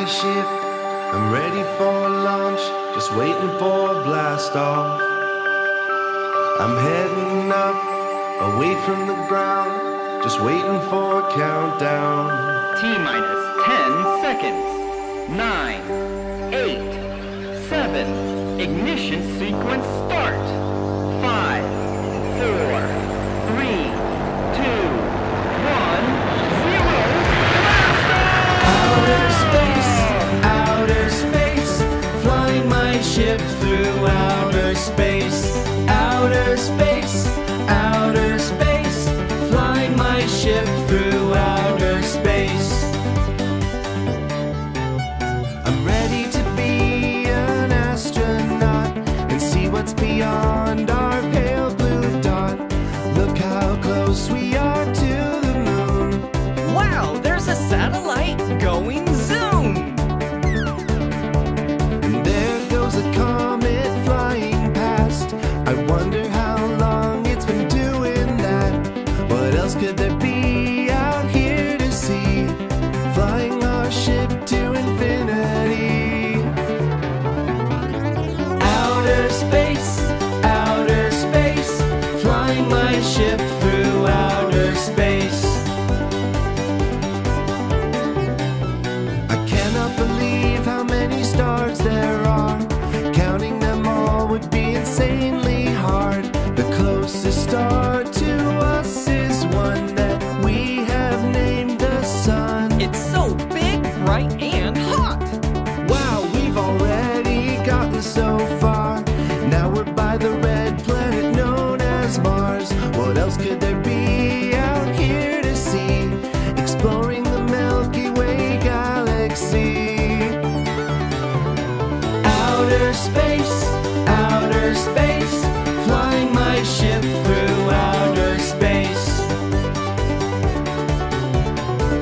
my ship, I'm ready for launch, just waiting for a blast off. I'm heading up, away from the ground, just waiting for a countdown. T-minus 10 seconds, 9, 8, 7, ignition sequence start, 5, 4, 3, 2, 1. Outer space, flying my ship through outer space. Outer space, outer space, flying my ship through outer space. I'm ready to be an astronaut and see what's beyond our pale blue dot. Look how close we are to the moon. Wow, there's a satellite going zoom! And there goes a comet flying past. I wonder how long it's been doing that. What else could there be out here to see? Flying our ship to infinity. Outer space, flying my ship through outer space. Insanely hard. The closest star to us is one that we have named the sun. It's so big, bright, and hot. Wow, we've already gotten so far. Now we're by the red planet known as Mars. What else could there be out here to see? Exploring the Milky Way galaxy. Outer space, outer space, flying my ship through outer space.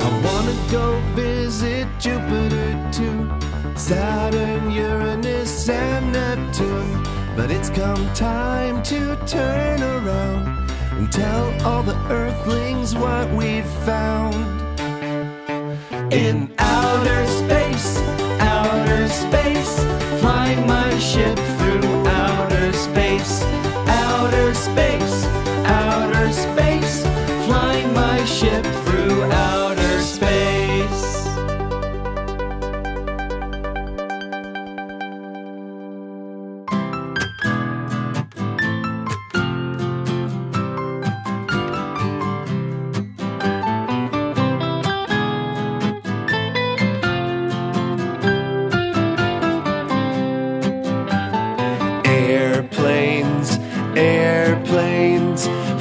I wanna go visit Jupiter too, Saturn, Uranus, and Neptune. But it's come time to turn around and tell all the earthlings what we've found. In outer space, flying my ship through outer space. Outer space, outer space, flying my ship through outer space.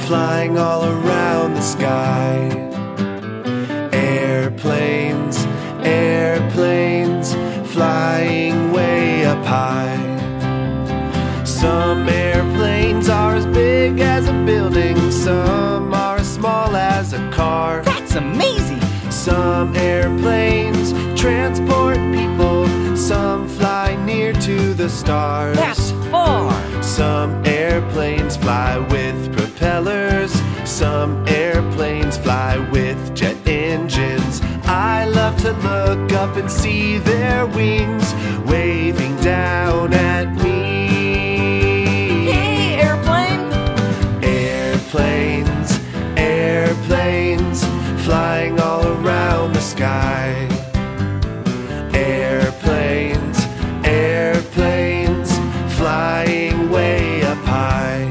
Flying all around the sky. Airplanes, airplanes, flying way up high. Some airplanes are as big as a building, some are as small as a car. That's amazing! Some airplanes transport people, some fly near to the stars. That's far! Some airplanes fly with propellers, some airplanes fly with jet engines. I love to look up and see their wings waving down at me. Hey, airplane! Airplanes, airplanes, flying all around the sky. Airplanes, airplanes, flying way up high.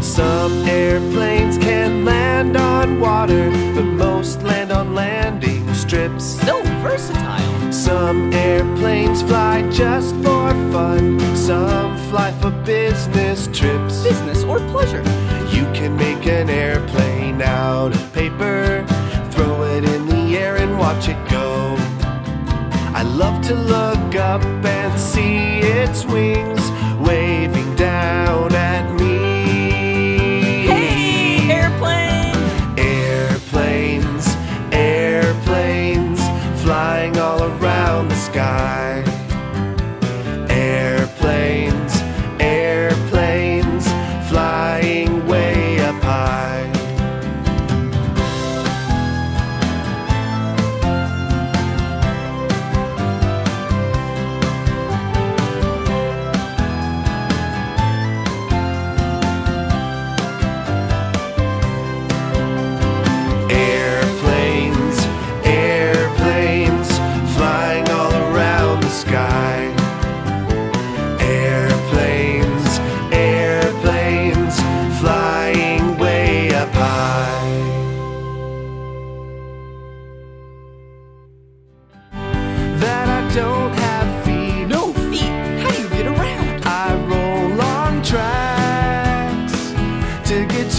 Some airplanes can land on water, but most land on landing strips. So versatile! Some airplanes fly just for fun, some fly for business trips. Business or pleasure. You can make an airplane out of paper, throw it in the air and watch it go. I love to look up and see its wings waving down at me. Hey, airplane! Airplanes, airplanes, flying all around the sky. Airplanes, airplanes, flying way up high.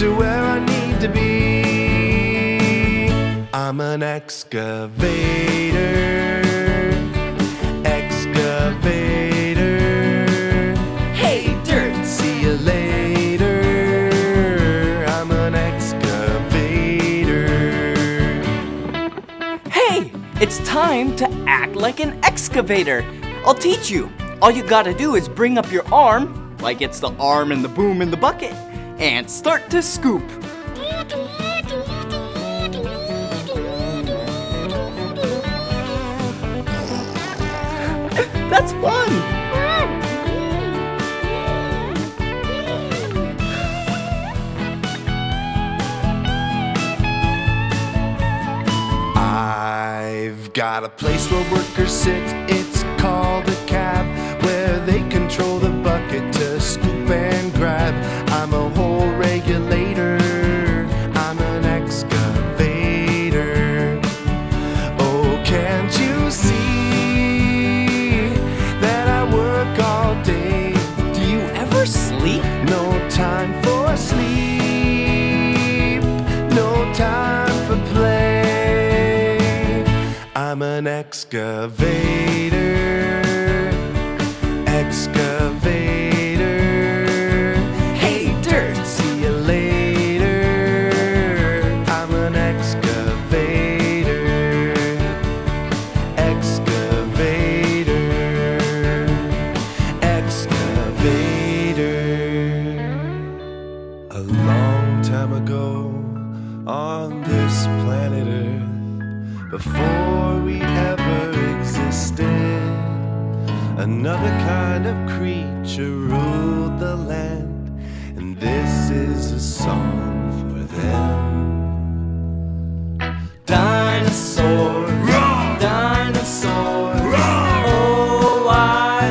to where I need to be. I'm an excavator. Excavator. Hey, dirt, see you later. I'm an excavator. Hey, it's time to act like an excavator. I'll teach you. All you gotta do is bring up your arm, like it's the arm and the boom and the bucket, and start to scoop. That's fun! I've got a place where workers sit, it's called a cab, where they control the bucket to scoop and grab. I'm a whole regulator, I'm an excavator. Oh, can't you see? No time for sleep, no time for play. I'm an excavator, excavator. Hey, dirt, see you later. I'm an excavator, excavator, excavator. A long time ago, on this planet Earth, before we ever existed, another kind of creature ruled the land, and this is a song for them. Dinosaur, roar! Dinosaur, roar! Oh, I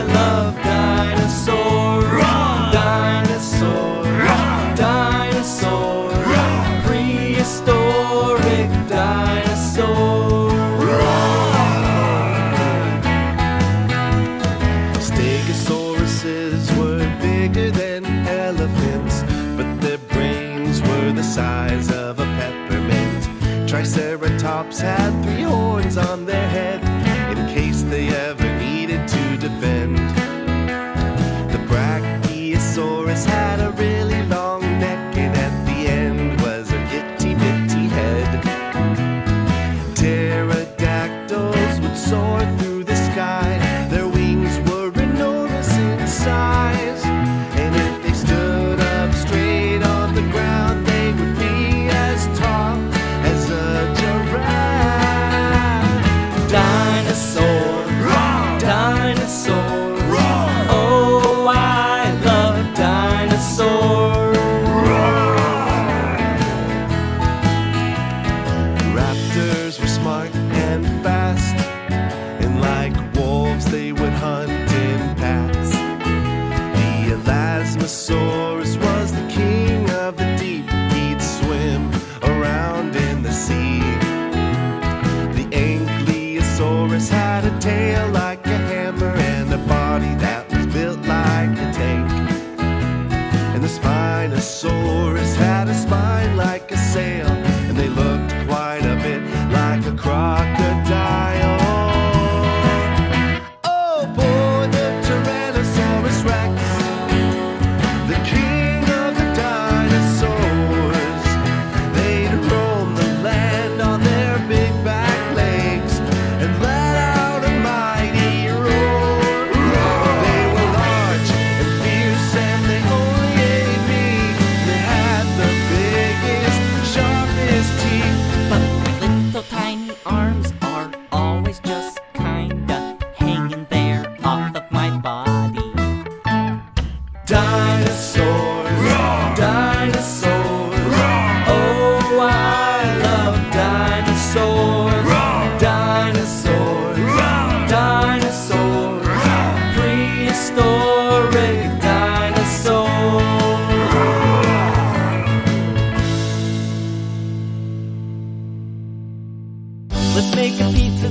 love dinosaur, roar! Dinosaur. Dinosaur, roar! Prehistoric dinosaur, roar! Stegosauruses were bigger than elephants, but their brains were the size of a peppermint. Triceratops had three horns on their head in case they ever needed to defend. The Brachiosaurus had a really long, tail like a hammer and a body that was built like a tank. And the Spinosaurus had a spine like a sail, and they looked quite a bit like a crocodile. Oh boy, the Tyrannosaurus Rex, the king of the dinosaurs. They'd roam the land on their big back legs and let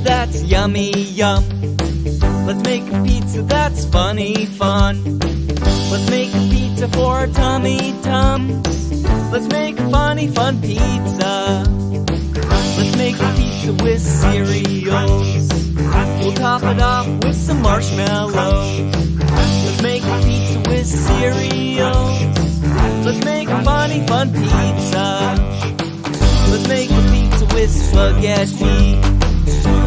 that's yummy yum. Let's make a pizza that's funny fun. Let's make a pizza for tummy tums. Let's make fun pizza. Let's make a pizza with cereals. We'll top it off with some marshmallows. Let's make a pizza with cereals. Let's make a fun pizza. Let's make a pizza with spaghetti,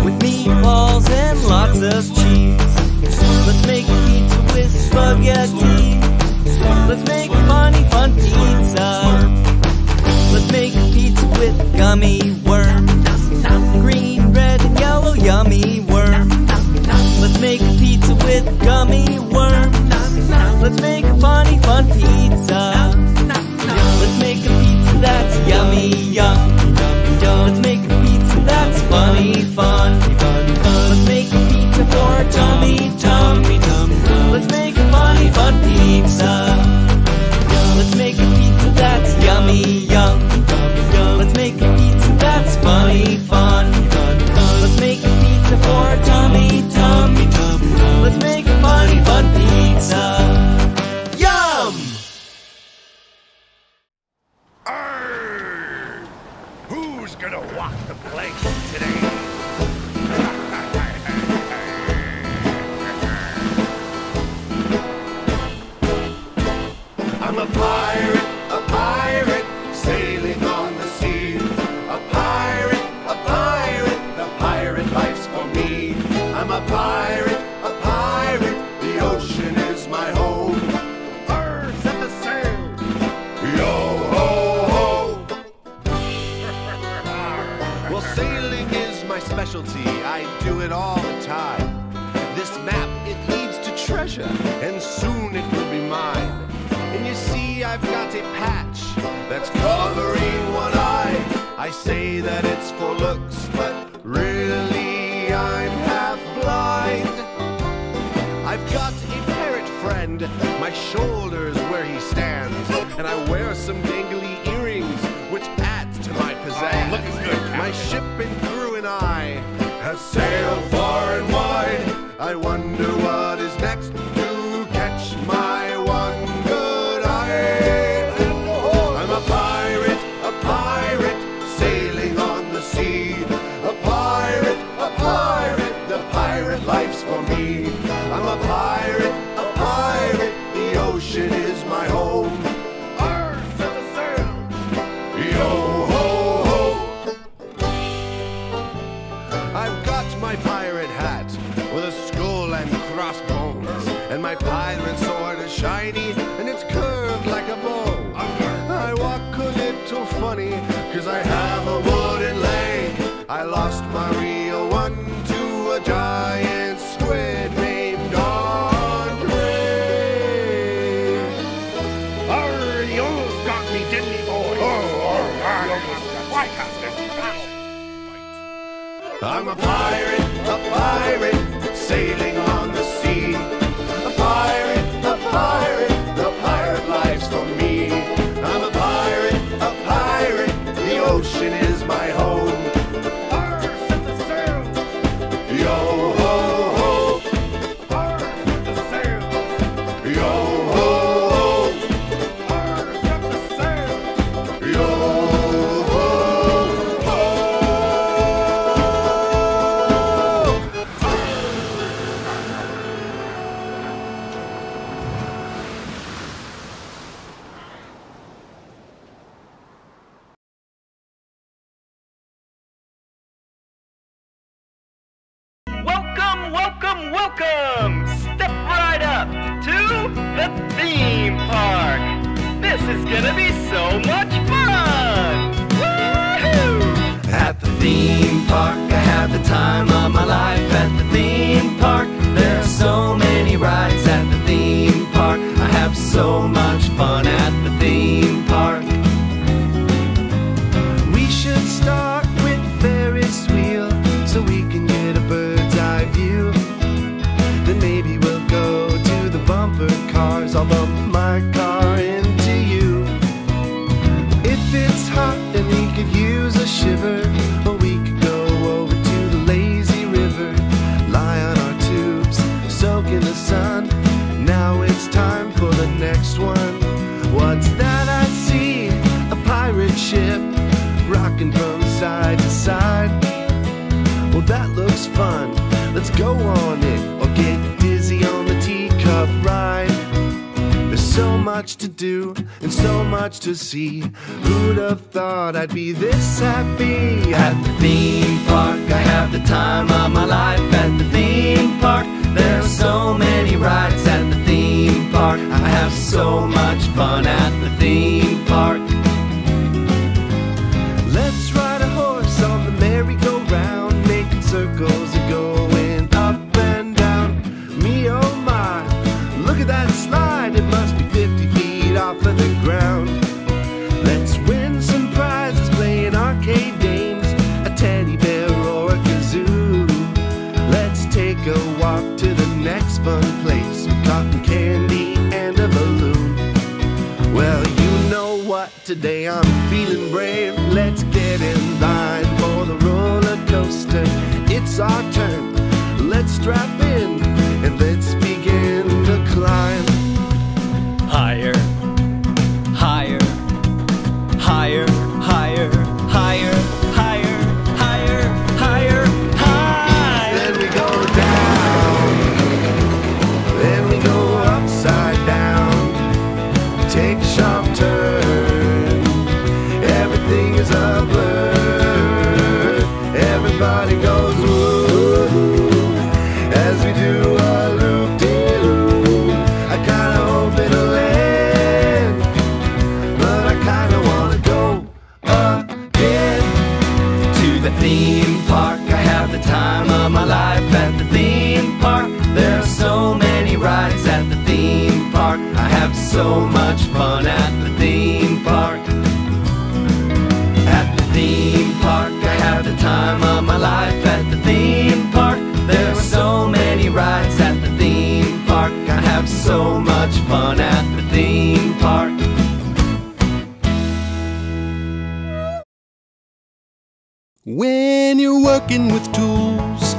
with meatballs and lots of cheese. Let's make a pizza with spaghetti. Let's make a fun pizza. Let's make a pizza with gummy worms, green, red, and yellow yummy worms. Let's make a pizza with gummy worms. Let's make a fun pizza. Let's make a pizza that's yum. Let's make a pizza that's fun. Let's make a pizza for a tummy. Let's make a fun pizza. Let's make a pizza that's yum. Let's make a pizza that's fun. Let's make a pizza for a tummy. Let's make a fun pizza. Yum! Who's gonna walk the plank today? I'm a pirate, sailing on the sea. A pirate, the pirate life's for me. I'm a pirate, the ocean is my home. Arr, set the sail! Yo ho ho! Well, sailing is my specialty. I do it all the time. This map, it leads to treasure, and soon it will be mine. And you see, I've got a patch that's covering one eye. I say that it's for looks, but really I'm half blind. I've got a parrot friend, my shoulder's where he stands, and I wear some dangly earrings, which adds to my pizzazz. Oh, looking good, Captain. My ship and crew and I have sailed far and wide. I wonder what is next to catch my one. Life's for me. I'm a pirate, the ocean is my home. Arr, set the sail! Yo ho ho! I've got my pirate hat with a skull and crossbones, and my pirate sword is shiny and it's curved like a bow. I walk a little funny, cause I have a wooden leg. I lost my reel one to a giant squid named Andre. Arr, you almost got me, didn't you, boy? Oh, arr, you almost got me. Why, Captain? I'm a pirate, sailing on the sea. A pirate, the pirate life's for me. I'm a pirate, the ocean is my home. Welcome! Step right up to the theme park! This is gonna be so much fun! Woohoo! At the theme park, I have the time of my life. At the theme park, there are so many rides. At the theme park, I have so much fun at the theme park. We should start with Ferris wheel so we can get a bird's eye view. Then maybe we'll go to the bumper cars. I'll bump my car into you. If it's hot and we could use a shiver, or we could go over to the lazy river, lie on our tubes, soak in the sun. Now it's time for the next one. rocking from side to side. Well, that looks fun. Let's go on it, or get dizzy on the teacup ride. There's so much to do and so much to see. Who'd have thought I'd be this happy? At the theme park, I have the time of my life. At the theme park, there are so many rides. At the theme park, I have so much fun. At the theme park, let's ride a horse on the merry-go-round, making circles and going up and down. Me, oh my, look at that slide, it must be 50 feet off of the ground. Let's win some prizes playing arcade games, a teddy bear or a kazoo. Let's take a walk to the next fun place with cotton candy and a balloon. Well, you know what, today I'm feeling brave. Let's get in line for the roller coaster. It's our turn. Let's strap in and let's begin the climb. Higher, higher, higher, higher, higher, higher, higher, higher, high. Then we go down. Then we go upside down. Take sharp turns. Everybody goes woo as we do a loop-de-loop. I kinda hope it'll end, but I kinda wanna go again. To the theme park, I have the time of my life. At the theme park, there are so many rides. At the theme park, I have so much fun. At the theme park, the time of my life. At the theme park, there are so many rides. At the theme park, I have so much fun. At the theme park. When you're working with tools,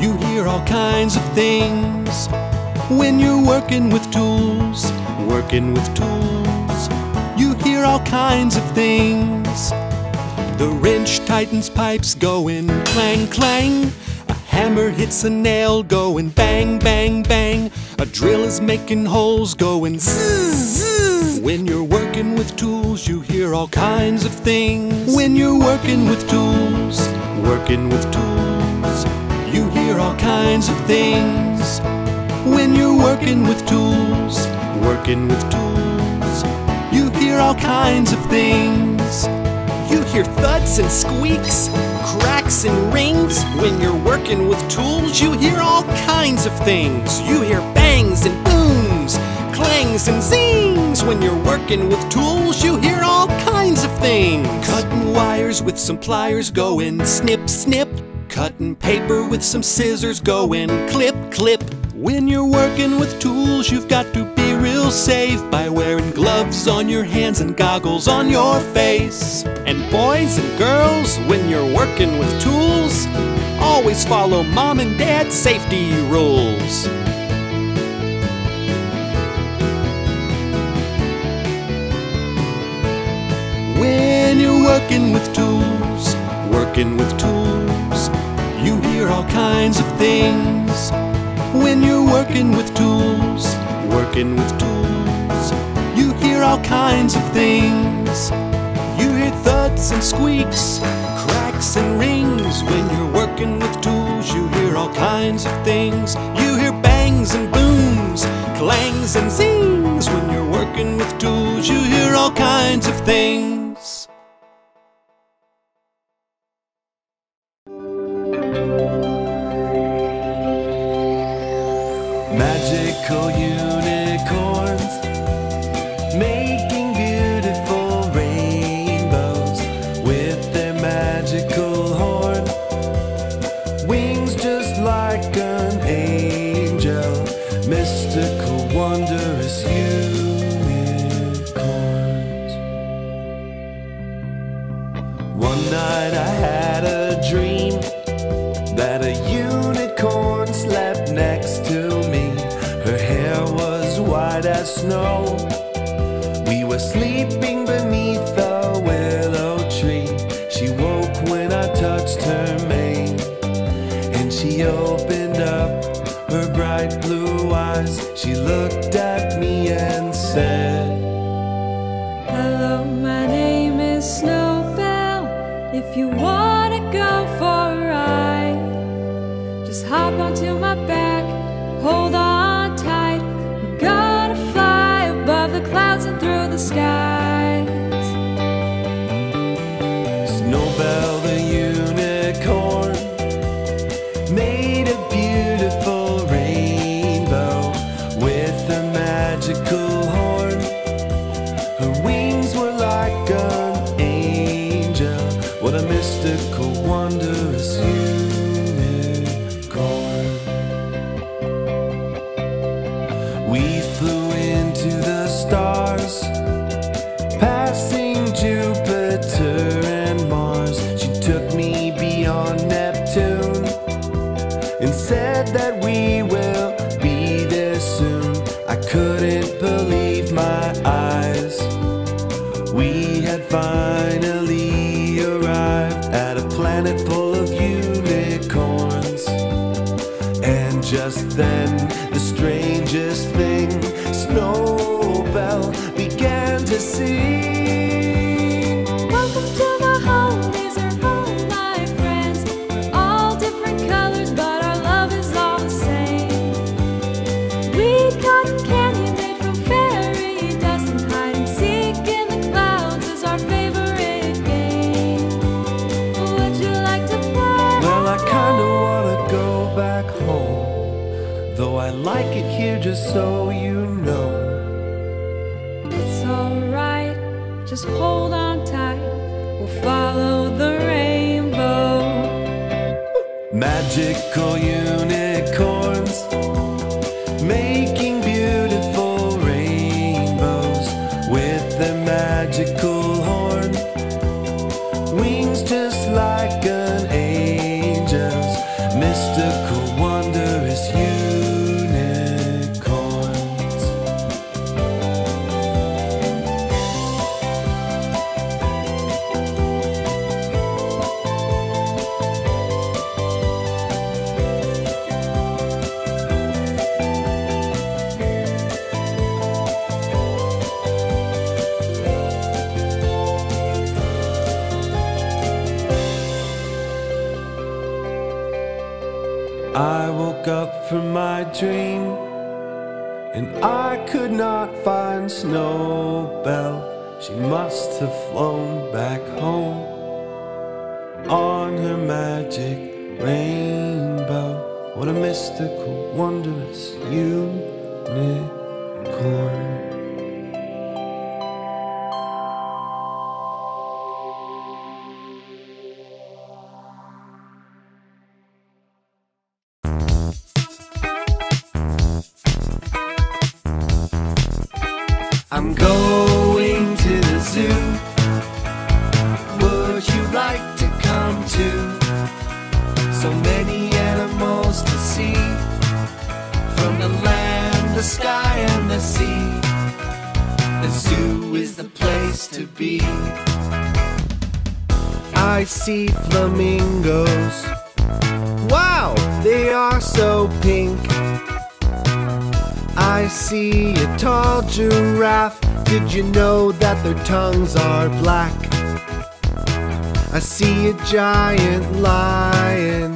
you hear all kinds of things. When you're working with tools, you hear all kinds of things. The wrench tightens pipes, going clang, clang. A hammer hits a nail, going bang, bang, bang. A drill is making holes, going zzz, zzz. When you're working with tools, you hear all kinds of things. When you're working with tools, you hear all kinds of things. When you're working with tools, you hear all kinds of things. You hear thuds and squeaks, cracks and rings. When you're working with tools, you hear all kinds of things. You hear bangs and booms, clangs and zings. When you're working with tools, you hear all kinds of things. Cutting wires with some pliers, going snip, snip. Cutting paper with some scissors, going clip, clip. When you're working with tools, you've got to be real safe by wearing gloves on your hands and goggles on your face. And boys and girls, when you're working with tools, always follow mom and dad's safety rules. When you're working with tools, you hear all kinds of things. When you're working with tools, you hear all kinds of things. You hear thuds and squeaks, cracks and rings. When you're working with tools, you hear all kinds of things. You hear bangs and booms, clangs and zings. When you're working with tools, you hear all kinds of things. Magical unicorns making beautiful rainbows with their magical horn, wings just like an angel, mystical wondrous unicorns. One night I had a dream that a unicorn slept next to me. Her hair was white as snow. We were sleeping beneath the a willow tree. She woke when I touched her mane, and she opened up her bright blue eyes. She looked at me and said, "Hello, my name is Snowbell. If you wanna go for a ride, just hop onto my back, hold on tight. We're gonna fly above the clouds and through the skies." Snowbell the unicorn made a beautiful rainbow with a magical horn. Her wings were like an angel. What a mystical, wondrous unicorn. We flew into the stars, passing Jupiter and Mars. She took me beyond Neptune and said that we will be there soon. I couldn't believe my eyes. We had finally arrived at a planet full of unicorns. And just then, the strangest thing, Snowbell began to sing. "Welcome to my home, these are all my friends. We're all different colors, but our love is all the same. We got candy made from fairy dust, and hide and seek in the clouds is our favorite game. Would you like to play?" Well, I kinda wanna go back home, though I like it here, just so you know. "Alright, just hold on tight, we'll follow the rainbow." Magical unicorns making beautiful rainbows with their magical horn. Wings just like an angel's, mystical, wondrous I woke up from my dream, and I could not find Snowbell. She must have flown back home on her magic rainbow. What a mystical, wondrous unicorn. I'm going to the zoo. Would you like to come too? So many animals to see, from the land, the sky, and the sea. The zoo is the place to be. I see flamingos. Wow, they are so pink. I see a tall giraffe. Did you know that their tongues are black? I see a giant lion.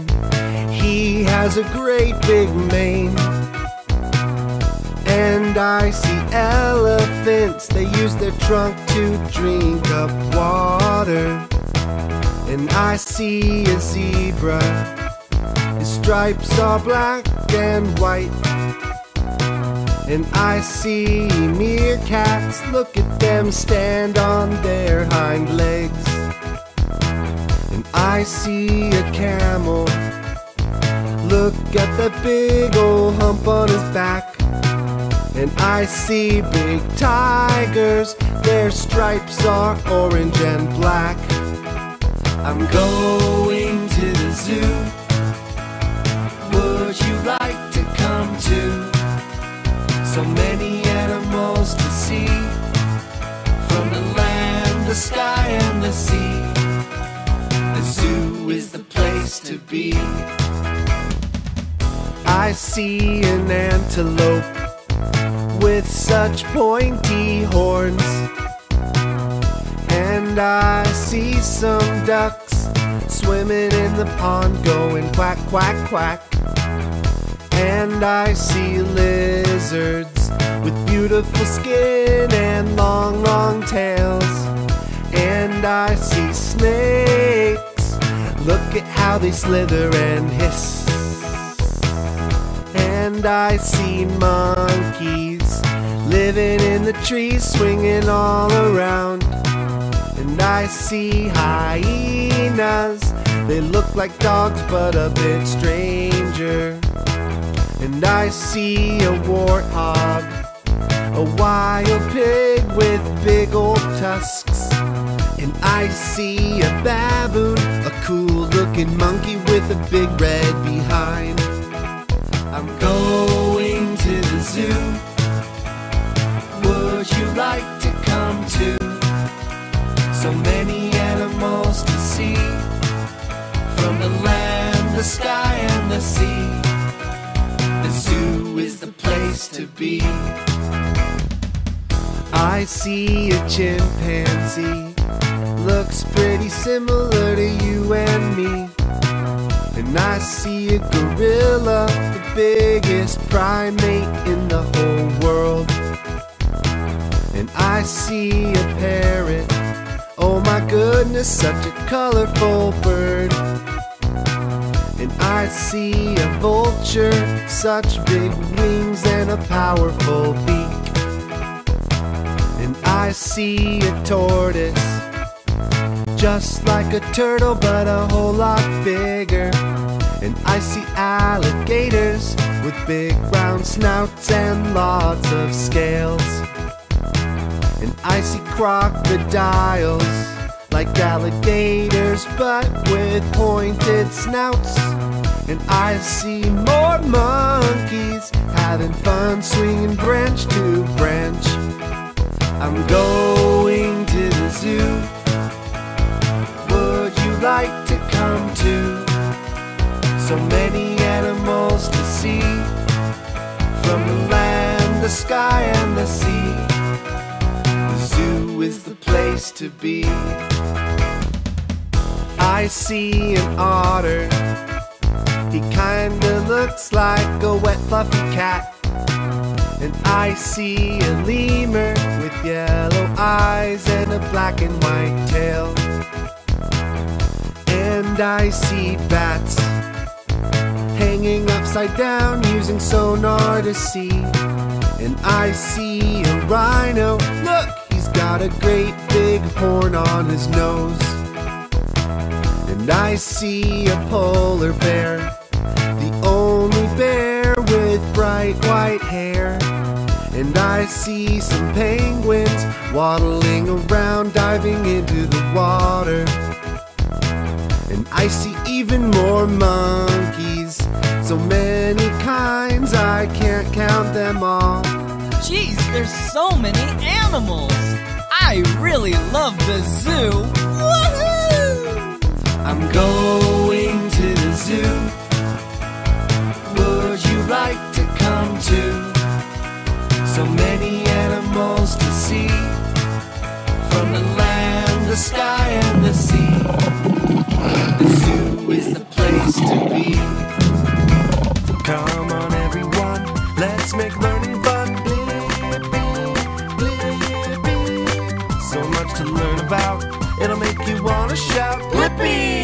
He has a great big mane. And I see elephants. They use their trunk to drink up water. And I see a zebra. His stripes are black and white. And I see meerkats, look at them stand on their hind legs. And I see a camel, look at that big old hump on his back. And I see big tigers, their stripes are orange and black. I'm going to the zoo. Would you like to come too? So many animals to see, from the land, the sky, to be. I see an antelope with such pointy horns, and I see some ducks swimming in the pond going quack, quack, quack. And I see lizards with beautiful skin and long, long tails. And I see snakes, look at how they slither and hiss. And I see monkeys living in the trees, swinging all around. And I see hyenas, they look like dogs but a bit stranger. And I see a warthog, a wild pig with big old tusks. And I see a baboon, a cool-looking monkey with a big red behind. I'm going to the zoo. Would you like to come too? So many animals to see, from the land, the sky, and the sea. The zoo is the place to be. I see a chimpanzee, looks pretty similar to you and me. And I see a gorilla, the biggest primate in the whole world. And I see a parrot, oh my goodness, such a colorful bird. And I see a vulture, such big wings and a powerful beak. And I see a tortoise, just like a turtle, but a whole lot bigger. And I see alligators with big round snouts and lots of scales. And I see crocodiles, like alligators, but with pointed snouts. And I see more monkeys having fun swinging branch to branch. I'm going to the zoo. Like to come to, so many animals to see, from the land, the sky, and the sea. The zoo is the place to be. I see an otter, he kinda looks like a wet fluffy cat. And I see a lemur with yellow eyes and a black and white tail. And I see bats hanging upside down using sonar to see. And I see a rhino, look, he's got a great big horn on his nose. And I see a polar bear, the only bear with bright white hair. And I see some penguins waddling around, diving into the water. And I see even more monkeys, so many kinds I can't count them all. Geez, there's so many animals! I really love the zoo! Woohoo! I'm going to the zoo. Would you like to come too? So many animals to see, from the land, the sky, and the sea. The zoo is the place to be. Come on everyone, let's make learning fun. Blippi, Blippi, so much to learn about, it'll make you wanna shout Blippi!